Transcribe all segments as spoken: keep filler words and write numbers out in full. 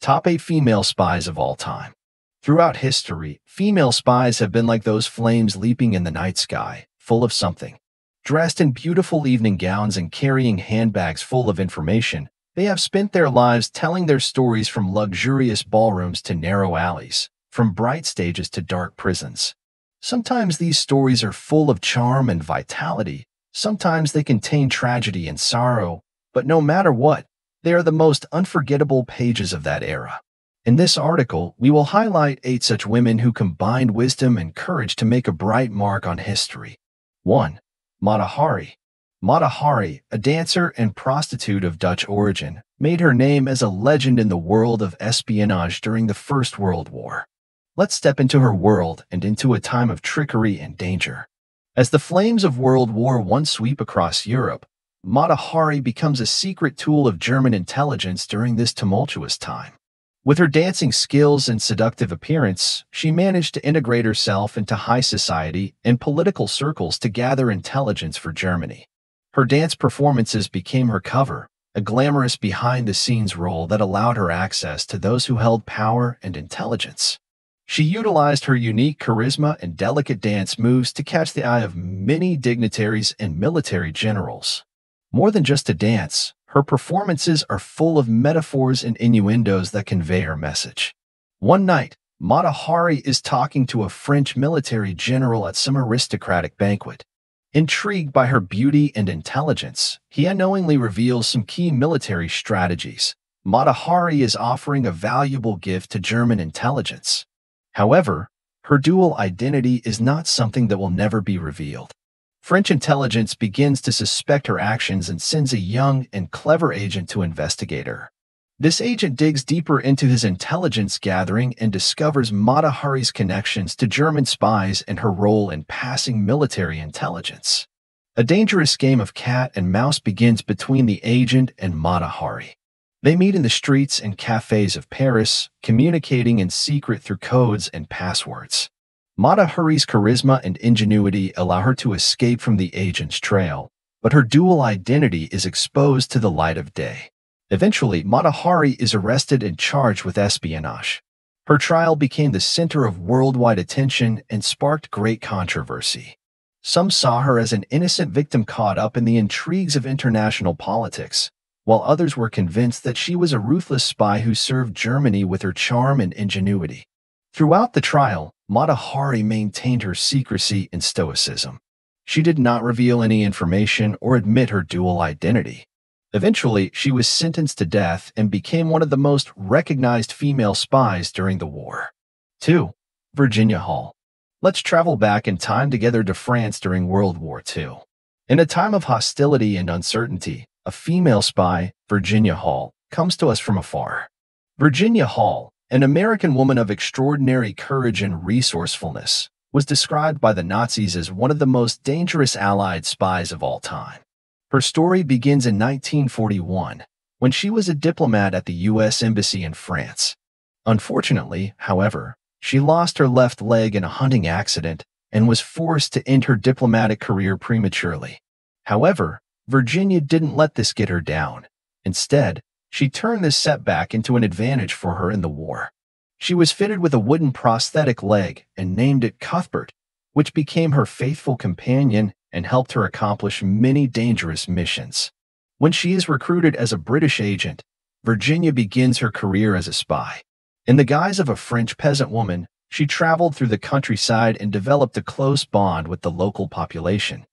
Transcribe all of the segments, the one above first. Top eight female spies of all time. Throughout history, female spies have been like those flames leaping in the night sky, full of something. Dressed in beautiful evening gowns and carrying handbags full of information, they have spent their lives telling their stories from luxurious ballrooms to narrow alleys, from bright stages to dark prisons. Sometimes these stories are full of charm and vitality, sometimes they contain tragedy and sorrow, but no matter what, they are the most unforgettable pages of that era. In this article, we will highlight eight such women who combined wisdom and courage to make a bright mark on history. one. Mata Hari. Mata Hari, a dancer and prostitute of Dutch origin, made her name as a legend in the world of espionage during the First World War. Let's step into her world and into a time of trickery and danger. As the flames of World War One sweep across Europe, Mata Hari becomes a secret tool of German intelligence during this tumultuous time. With her dancing skills and seductive appearance, she managed to integrate herself into high society and political circles to gather intelligence for Germany. Her dance performances became her cover, a glamorous behind-the-scenes role that allowed her access to those who held power and intelligence. She utilized her unique charisma and delicate dance moves to catch the eye of many dignitaries and military generals. More than just a dance, her performances are full of metaphors and innuendos that convey her message. One night, Mata Hari is talking to a French military general at some aristocratic banquet. Intrigued by her beauty and intelligence, he unknowingly reveals some key military strategies. Mata Hari is offering a valuable gift to German intelligence. However, her dual identity is not something that will never be revealed. French intelligence begins to suspect her actions and sends a young and clever agent to investigate her. This agent digs deeper into his intelligence gathering and discovers Mata Hari's connections to German spies and her role in passing military intelligence. A dangerous game of cat and mouse begins between the agent and Mata Hari. They meet in the streets and cafes of Paris, communicating in secret through codes and passwords. Mata Hari's charisma and ingenuity allow her to escape from the agent's trail, but her dual identity is exposed to the light of day. Eventually, Mata Hari is arrested and charged with espionage. Her trial became the center of worldwide attention and sparked great controversy. Some saw her as an innocent victim caught up in the intrigues of international politics, while others were convinced that she was a ruthless spy who served Germany with her charm and ingenuity. Throughout the trial, Mata Hari maintained her secrecy and stoicism. She did not reveal any information or admit her dual identity. Eventually, she was sentenced to death and became one of the most recognized female spies during the war. two. Virginia Hall. Let's travel back in time together to France during World War Two. In a time of hostility and uncertainty, a female spy, Virginia Hall, comes to us from afar. Virginia Hall, an American woman of extraordinary courage and resourcefulness, was described by the Nazis as one of the most dangerous Allied spies of all time. Her story begins in nineteen forty-one, when she was a diplomat at the U S Embassy in France. Unfortunately, however, she lost her left leg in a hunting accident and was forced to end her diplomatic career prematurely. However, Virginia didn't let this get her down. Instead, she turned this setback into an advantage for her in the war. She was fitted with a wooden prosthetic leg and named it Cuthbert, which became her faithful companion and helped her accomplish many dangerous missions. When she is recruited as a British agent, Virginia begins her career as a spy. In the guise of a French peasant woman, she traveled through the countryside and developed a close bond with the local population.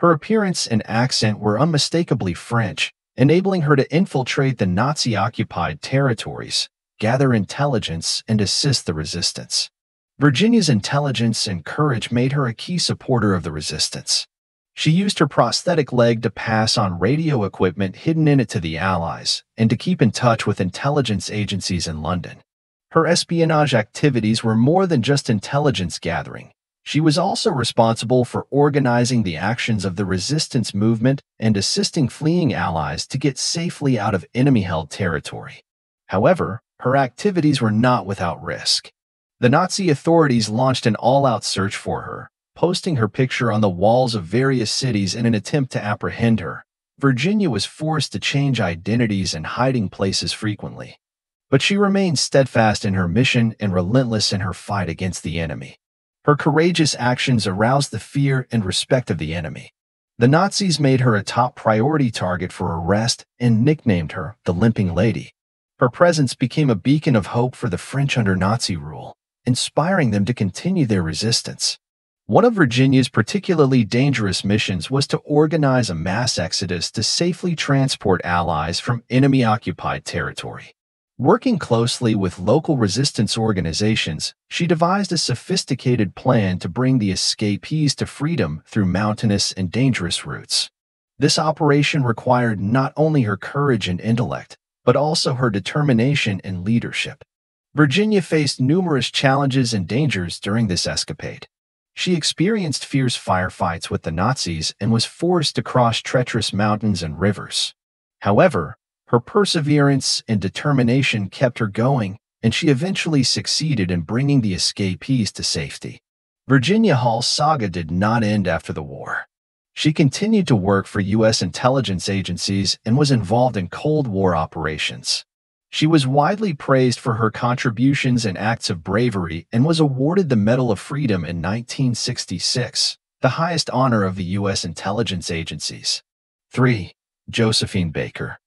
Her appearance and accent were unmistakably French, enabling her to infiltrate the Nazi-occupied territories, gather intelligence, and assist the resistance. Virginia's intelligence and courage made her a key supporter of the resistance. She used her prosthetic leg to pass on radio equipment hidden in it to the Allies and to keep in touch with intelligence agencies in London. Her espionage activities were more than just intelligence gathering. She was also responsible for organizing the actions of the resistance movement and assisting fleeing allies to get safely out of enemy-held territory. However, her activities were not without risk. The Nazi authorities launched an all-out search for her, posting her picture on the walls of various cities in an attempt to apprehend her. Virginia was forced to change identities and hiding places frequently. But she remained steadfast in her mission and relentless in her fight against the enemy. Her courageous actions aroused the fear and respect of the enemy. The Nazis made her a top priority target for arrest and nicknamed her the Limping Lady. Her presence became a beacon of hope for the French under Nazi rule, inspiring them to continue their resistance. One of Virginia's particularly dangerous missions was to organize a mass exodus to safely transport allies from enemy-occupied territory. Working closely with local resistance organizations, she devised a sophisticated plan to bring the escapees to freedom through mountainous and dangerous routes. This operation required not only her courage and intellect, but also her determination and leadership. Virginia faced numerous challenges and dangers during this escapade. She experienced fierce firefights with the Nazis and was forced to cross treacherous mountains and rivers. However, her perseverance and determination kept her going, and she eventually succeeded in bringing the escapees to safety. Virginia Hall's saga did not end after the war. She continued to work for U S intelligence agencies and was involved in Cold War operations. She was widely praised for her contributions and acts of bravery and was awarded the Medal of Freedom in nineteen sixty-six, the highest honor of the U S intelligence agencies. three. Josephine Baker.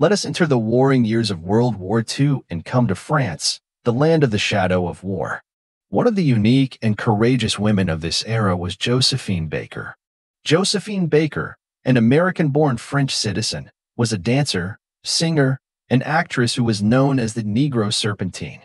Let us enter the warring years of World War Two and come to France, the land of the shadow of war. One of the unique and courageous women of this era was Josephine Baker. Josephine Baker, an American-born French citizen, was a dancer, singer, and actress who was known as the Negro Serpentine.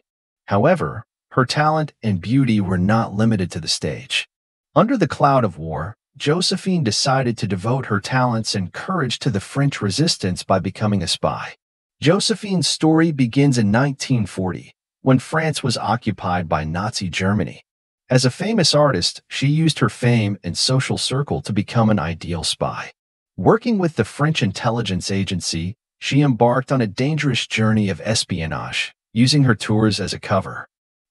However, her talent and beauty were not limited to the stage. Under the cloud of war, Josephine decided to devote her talents and courage to the French resistance by becoming a spy. Josephine's story begins in nineteen forty, when France was occupied by Nazi Germany. As a famous artist, she used her fame and social circle to become an ideal spy. Working with the French intelligence agency, she embarked on a dangerous journey of espionage, using her tours as a cover.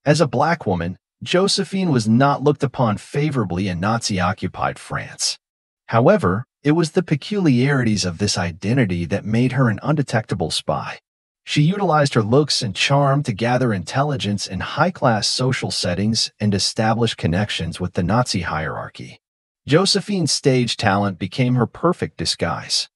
As a black woman, Josephine was not looked upon favorably in Nazi-occupied France. However, it was the peculiarities of this identity that made her an undetectable spy. She utilized her looks and charm to gather intelligence in high-class social settings and establish connections with the Nazi hierarchy. Josephine's stage talent became her perfect disguise.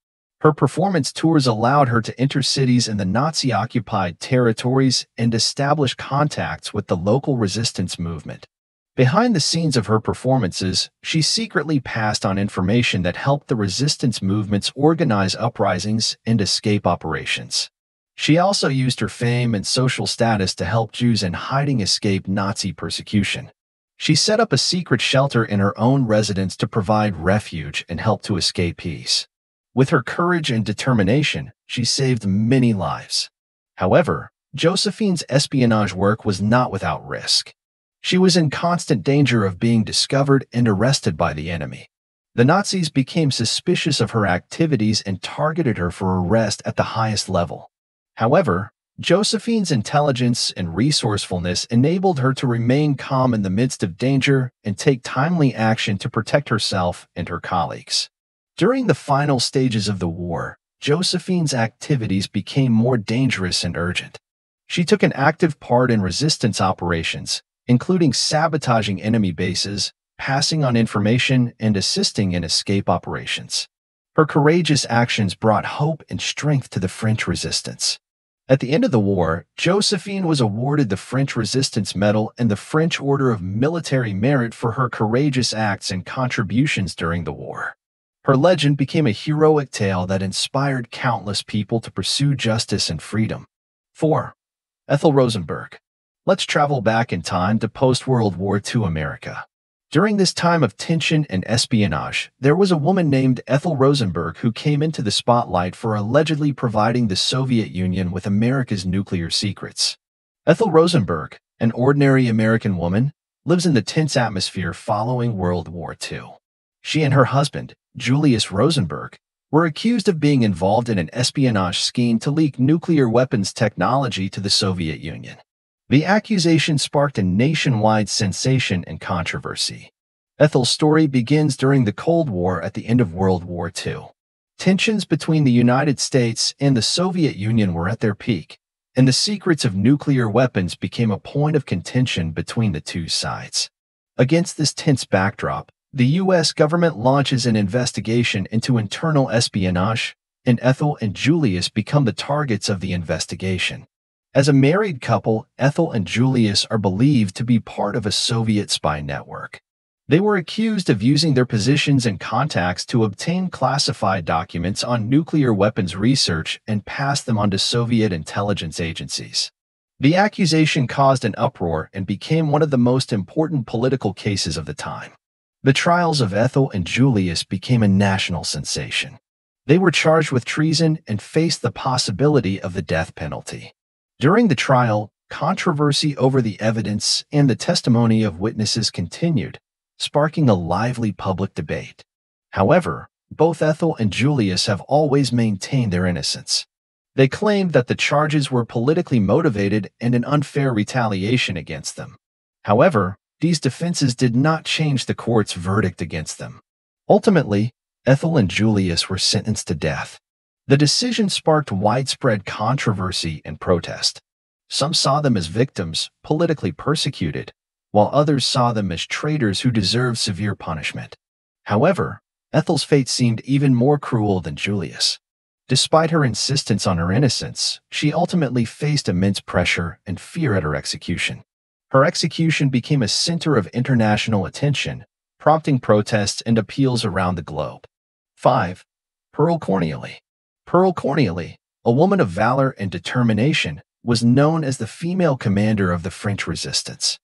Her performance tours allowed her to enter cities in the Nazi-occupied territories and establish contacts with the local resistance movement. Behind the scenes of her performances, she secretly passed on information that helped the resistance movements organize uprisings and escape operations. She also used her fame and social status to help Jews in hiding escape Nazi persecution. She set up a secret shelter in her own residence to provide refuge and help to escapees. With her courage and determination, she saved many lives. However, Josephine's espionage work was not without risk. She was in constant danger of being discovered and arrested by the enemy. The Nazis became suspicious of her activities and targeted her for arrest at the highest level. However, Josephine's intelligence and resourcefulness enabled her to remain calm in the midst of danger and take timely action to protect herself and her colleagues. During the final stages of the war, Josephine's activities became more dangerous and urgent. She took an active part in resistance operations, including sabotaging enemy bases, passing on information, and assisting in escape operations. Her courageous actions brought hope and strength to the French resistance. At the end of the war, Josephine was awarded the French Resistance Medal and the French Order of Military Merit for her courageous acts and contributions during the war. Her legend became a heroic tale that inspired countless people to pursue justice and freedom. four. Ethel Rosenberg. Let's travel back in time to post-World War Two America. During this time of tension and espionage, there was a woman named Ethel Rosenberg who came into the spotlight for allegedly providing the Soviet Union with America's nuclear secrets. Ethel Rosenberg, an ordinary American woman, lives in the tense atmosphere following World War Two. She and her husband, Julius Rosenberg, were accused of being involved in an espionage scheme to leak nuclear weapons technology to the Soviet Union. The accusation sparked a nationwide sensation and controversy. Ethel's story begins during the Cold War at the end of World War Two. Tensions between the United States and the Soviet Union were at their peak, and the secrets of nuclear weapons became a point of contention between the two sides. Against this tense backdrop, the U S government launches an investigation into internal espionage, and Ethel and Julius become the targets of the investigation. As a married couple, Ethel and Julius are believed to be part of a Soviet spy network. They were accused of using their positions and contacts to obtain classified documents on nuclear weapons research and pass them on to Soviet intelligence agencies. The accusation caused an uproar and became one of the most important political cases of the time. The trials of Ethel and Julius became a national sensation. They were charged with treason and faced the possibility of the death penalty. During the trial, controversy over the evidence and the testimony of witnesses continued, sparking a lively public debate. However, both Ethel and Julius have always maintained their innocence. They claimed that the charges were politically motivated and an unfair retaliation against them. However, these defenses did not change the court's verdict against them. Ultimately, Ethel and Julius were sentenced to death. The decision sparked widespread controversy and protest. Some saw them as victims, politically persecuted, while others saw them as traitors who deserved severe punishment. However, Ethel's fate seemed even more cruel than Julius. Despite her insistence on her innocence, she ultimately faced immense pressure and fear at her execution. Her execution became a center of international attention, prompting protests and appeals around the globe. five. Pearl Cornioley. Pearl Cornioley, a woman of valor and determination, was known as the female commander of the French resistance.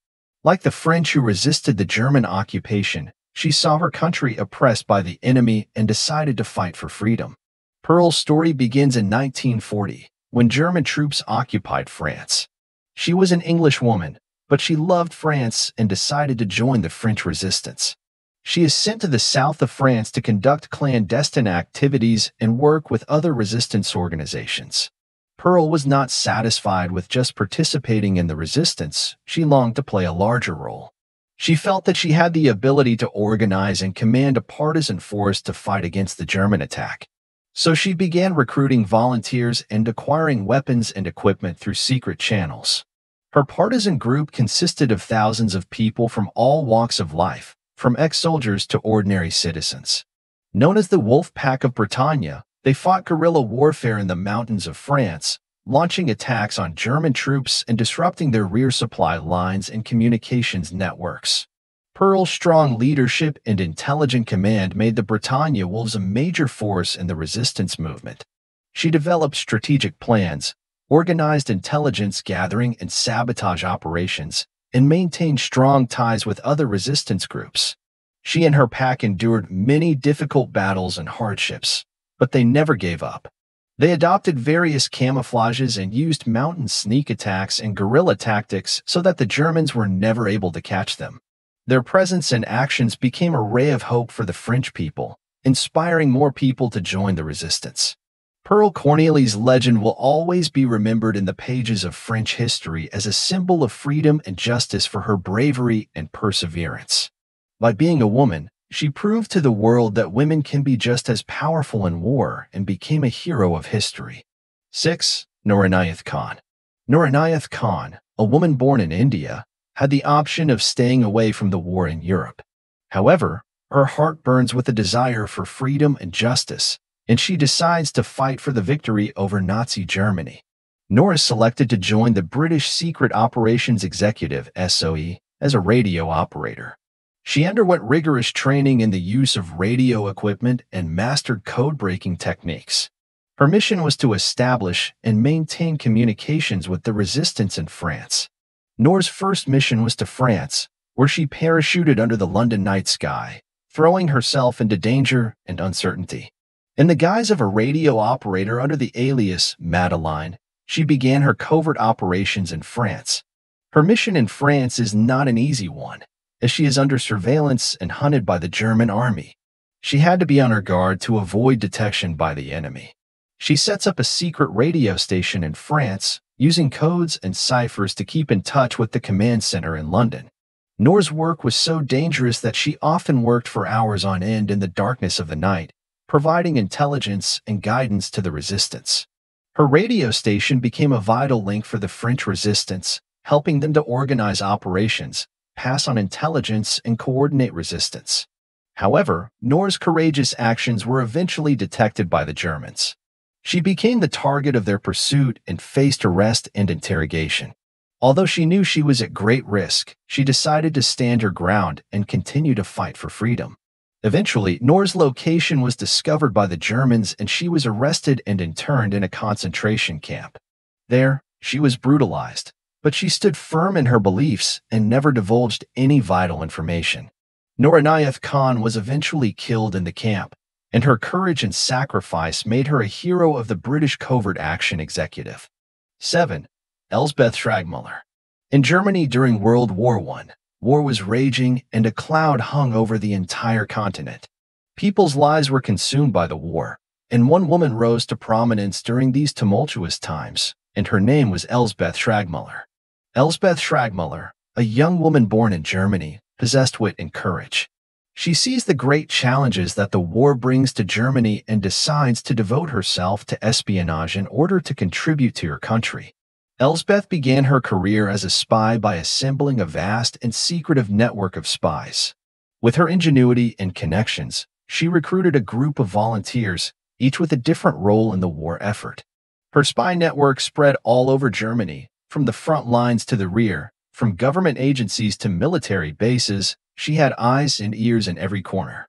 Like the French who resisted the German occupation, she saw her country oppressed by the enemy and decided to fight for freedom. Pearl's story begins in nineteen forty, when German troops occupied France. She was an Englishwoman, but she loved France and decided to join the French resistance. She is sent to the south of France to conduct clandestine activities and work with other resistance organizations. Pearl was not satisfied with just participating in the resistance. She longed to play a larger role. She felt that she had the ability to organize and command a partisan force to fight against the German attack. So she began recruiting volunteers and acquiring weapons and equipment through secret channels. Her partisan group consisted of thousands of people from all walks of life, from ex-soldiers to ordinary citizens. Known as the Wolf Pack of Brittany, they fought guerrilla warfare in the mountains of France, launching attacks on German troops and disrupting their rear supply lines and communications networks. Pearl's strong leadership and intelligent command made the Britannia Wolves a major force in the resistance movement. She developed strategic plans, organized intelligence gathering and sabotage operations, and maintained strong ties with other resistance groups. She and her pack endured many difficult battles and hardships, but they never gave up. They adopted various camouflages and used mountain sneak attacks and guerrilla tactics so that the Germans were never able to catch them. Their presence and actions became a ray of hope for the French people, inspiring more people to join the resistance. Pearl Cornioley's legend will always be remembered in the pages of French history as a symbol of freedom and justice for her bravery and perseverance. By being a woman, she proved to the world that women can be just as powerful in war and became a hero of history. six. Noor Inayat Khan. Noor Inayat Khan, a woman born in India, had the option of staying away from the war in Europe. However, her heart burns with a desire for freedom and justice, and she decides to fight for the victory over Nazi Germany. Noor is selected to join the British Secret Operations Executive (S O E) as a radio operator. She underwent rigorous training in the use of radio equipment and mastered code-breaking techniques. Her mission was to establish and maintain communications with the resistance in France. Noor's first mission was to France, where she parachuted under the London night sky, throwing herself into danger and uncertainty. In the guise of a radio operator under the alias Madeleine, she began her covert operations in France. Her mission in France is not an easy one, as she is under surveillance and hunted by the German army. She had to be on her guard to avoid detection by the enemy. She sets up a secret radio station in France, using codes and ciphers to keep in touch with the command center in London. Noor's work was so dangerous that she often worked for hours on end in the darkness of the night, providing intelligence and guidance to the resistance. Her radio station became a vital link for the French resistance, helping them to organize operations, pass on intelligence, and coordinate resistance. However, Noor's courageous actions were eventually detected by the Germans. She became the target of their pursuit and faced arrest and interrogation. Although she knew she was at great risk, she decided to stand her ground and continue to fight for freedom. Eventually, Noor's location was discovered by the Germans and she was arrested and interned in a concentration camp. There, she was brutalized, but she stood firm in her beliefs and never divulged any vital information. Noor Inayat Khan was eventually killed in the camp, and her courage and sacrifice made her a hero of the British covert action executive. seven. Elsbeth Schragmüller. In Germany during World War One, war was raging and a cloud hung over the entire continent. People's lives were consumed by the war, and one woman rose to prominence during these tumultuous times, and her name was Elsbeth Schragmüller. Elsbeth Schragmüller, a young woman born in Germany, possessed wit and courage. She sees the great challenges that the war brings to Germany and decides to devote herself to espionage in order to contribute to her country. Elsbeth began her career as a spy by assembling a vast and secretive network of spies. With her ingenuity and connections, she recruited a group of volunteers, each with a different role in the war effort. Her spy network spread all over Germany, from the front lines to the rear, from government agencies to military bases. She had eyes and ears in every corner.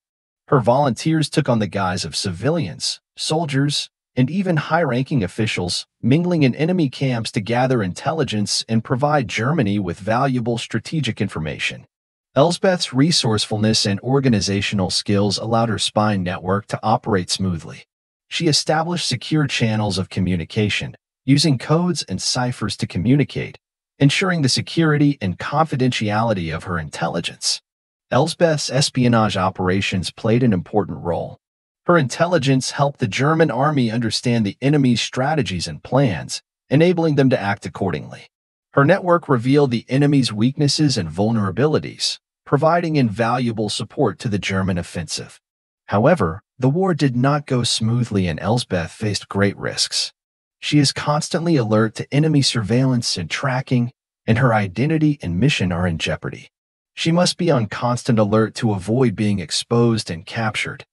Her volunteers took on the guise of civilians, soldiers, and even high-ranking officials, mingling in enemy camps to gather intelligence and provide Germany with valuable strategic information. Elsbeth's resourcefulness and organizational skills allowed her spy network to operate smoothly. She established secure channels of communication, using codes and ciphers to communicate, ensuring the security and confidentiality of her intelligence. Elsbeth's espionage operations played an important role. Her intelligence helped the German army understand the enemy's strategies and plans, enabling them to act accordingly. Her network revealed the enemy's weaknesses and vulnerabilities, providing invaluable support to the German offensive. However, the war did not go smoothly and Elsbeth faced great risks. She is constantly alert to enemy surveillance and tracking, and her identity and mission are in jeopardy. She must be on constant alert to avoid being exposed and captured.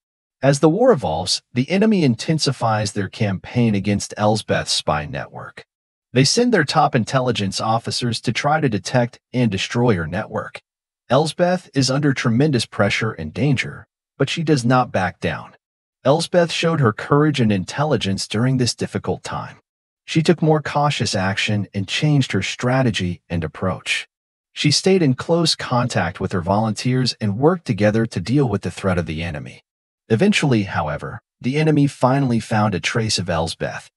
As the war evolves, the enemy intensifies their campaign against Elsbeth's spy network. They send their top intelligence officers to try to detect and destroy her network. Elsbeth is under tremendous pressure and danger, but she does not back down. Elsbeth showed her courage and intelligence during this difficult time. She took more cautious action and changed her strategy and approach. She stayed in close contact with her volunteers and worked together to deal with the threat of the enemy. Eventually, however, the enemy finally found a trace of Elsbeth.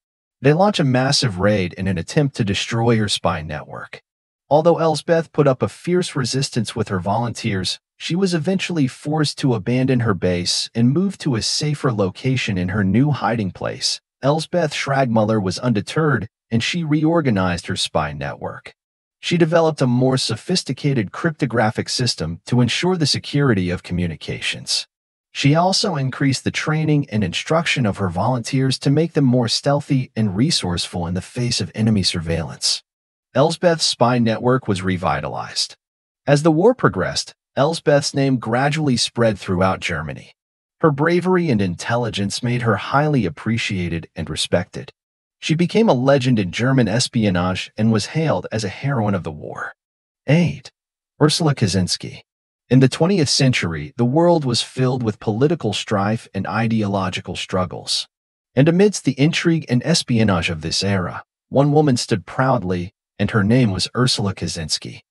They launch a massive raid in an attempt to destroy her spy network. Although Elsbeth put up a fierce resistance with her volunteers, she was eventually forced to abandon her base and move to a safer location in her new hiding place. Elsbeth Schragmüller was undeterred, and she reorganized her spy network. She developed a more sophisticated cryptographic system to ensure the security of communications. She also increased the training and instruction of her volunteers to make them more stealthy and resourceful in the face of enemy surveillance. Elsbeth's spy network was revitalized. As the war progressed, Elsbeth's name gradually spread throughout Germany. Her bravery and intelligence made her highly appreciated and respected. She became a legend in German espionage and was hailed as a heroine of the war. eight. Ursula Kuczynski. In the twentieth century, the world was filled with political strife and ideological struggles. And amidst the intrigue and espionage of this era, one woman stood proudly, and her name was Ursula Kuczynski.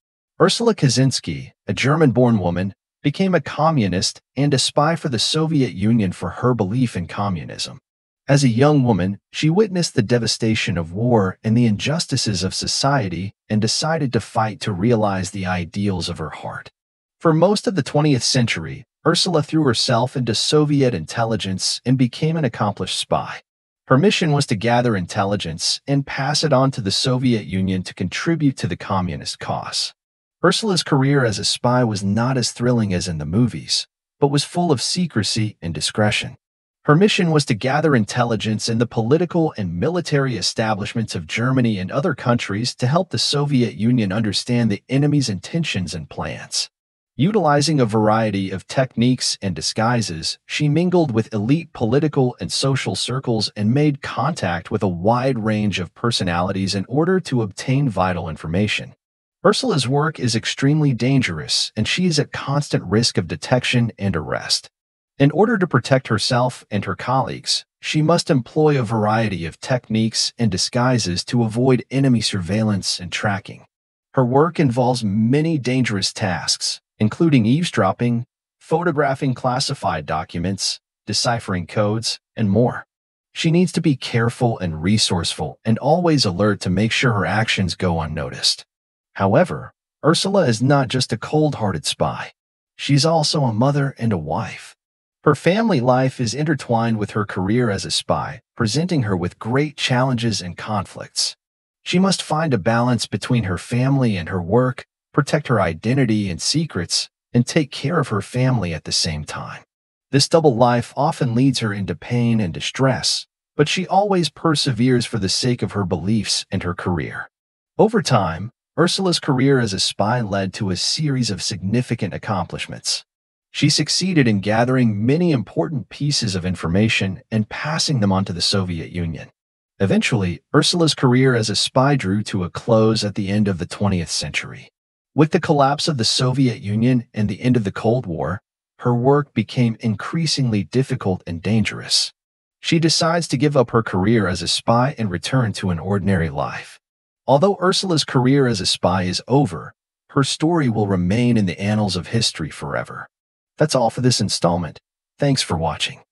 Ursula Kuczynski, a German-born woman, became a communist and a spy for the Soviet Union for her belief in communism. As a young woman, she witnessed the devastation of war and the injustices of society and decided to fight to realize the ideals of her heart. For most of the twentieth century, Ursula threw herself into Soviet intelligence and became an accomplished spy. Her mission was to gather intelligence and pass it on to the Soviet Union to contribute to the communist cause. Ursula's career as a spy was not as thrilling as in the movies, but was full of secrecy and discretion. Her mission was to gather intelligence in the political and military establishments of Germany and other countries to help the Soviet Union understand the enemy's intentions and plans. Utilizing a variety of techniques and disguises, she mingled with elite political and social circles and made contact with a wide range of personalities in order to obtain vital information. Ursula's work is extremely dangerous, and she is at constant risk of detection and arrest. In order to protect herself and her colleagues, she must employ a variety of techniques and disguises to avoid enemy surveillance and tracking. Her work involves many dangerous tasks, including eavesdropping, photographing classified documents, deciphering codes, and more. She needs to be careful and resourceful and always alert to make sure her actions go unnoticed. However, Ursula is not just a cold-hearted spy. She's also a mother and a wife. Her family life is intertwined with her career as a spy, presenting her with great challenges and conflicts. She must find a balance between her family and her work, protect her identity and secrets, and take care of her family at the same time. This double life often leads her into pain and distress, but she always perseveres for the sake of her beliefs and her career. Over time, Ursula's career as a spy led to a series of significant accomplishments. She succeeded in gathering many important pieces of information and passing them on to the Soviet Union. Eventually, Ursula's career as a spy drew to a close at the end of the twentieth century. With the collapse of the Soviet Union and the end of the Cold War, her work became increasingly difficult and dangerous. She decides to give up her career as a spy and return to an ordinary life. Although Ursula's career as a spy is over, her story will remain in the annals of history forever. That's all for this installment. Thanks for watching.